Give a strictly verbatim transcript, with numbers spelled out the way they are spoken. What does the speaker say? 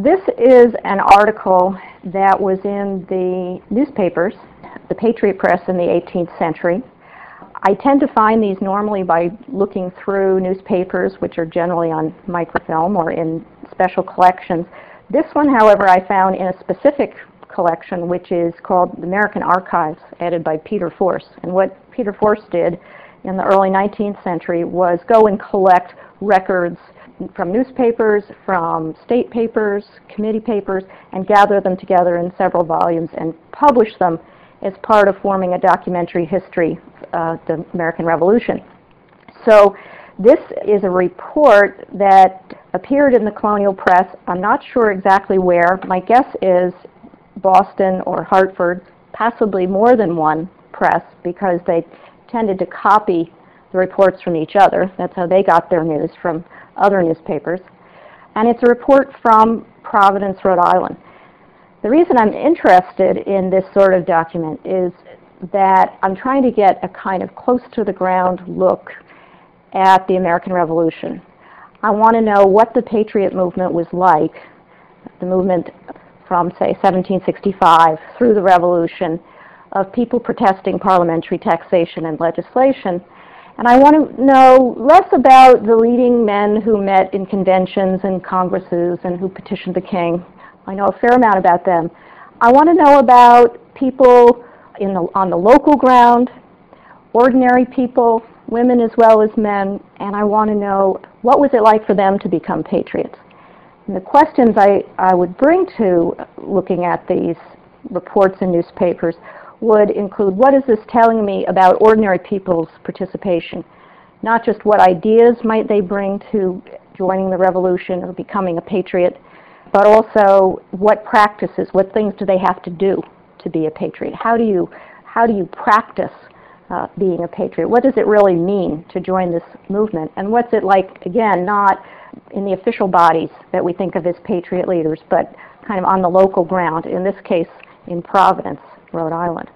This is an article that was in the newspapers, the Patriot Press in the eighteenth century. I tend to find these normally by looking through newspapers, which are generally on microfilm or in special collections. This one, however, I found in a specific collection, which is called the American Archives, edited by Peter Force. And what Peter Force did in the early nineteenth century was go and collect records from newspapers, from state papers, committee papers, and gather them together in several volumes and publish them as part of forming a documentary history of the American Revolution. So this is a report that appeared in the Colonial Press. I'm not sure exactly where. My guess is Boston or Hartford, possibly more than one press, because they tended to copy the reports from each other. That's how they got their news, from other newspapers. And it's a report from Providence, Rhode Island. The reason I'm interested in this sort of document is that I'm trying to get a kind of close-to-the-ground look at the American Revolution. I want to know what the Patriot movement was like, the movement from, say, seventeen sixty-five through the Revolution, of people protesting parliamentary taxation and legislation. And I want to know less about the leading men who met in conventions and congresses and who petitioned the king. I know a fair amount about them. I want to know about people in the, on the local ground, ordinary people, women as well as men, and I want to know what was it like for them to become patriots. And the questions I, I would bring to looking at these reports and newspapers would include, what is this telling me about ordinary people's participation? Not just what ideas might they bring to joining the revolution or becoming a patriot, but also what practices, what things do they have to do to be a patriot? How do you, how do you practice uh, being a patriot? What does it really mean to join this movement? And what's it like, again, not in the official bodies that we think of as patriot leaders, but kind of on the local ground, in this case in Providence, Rhode Island.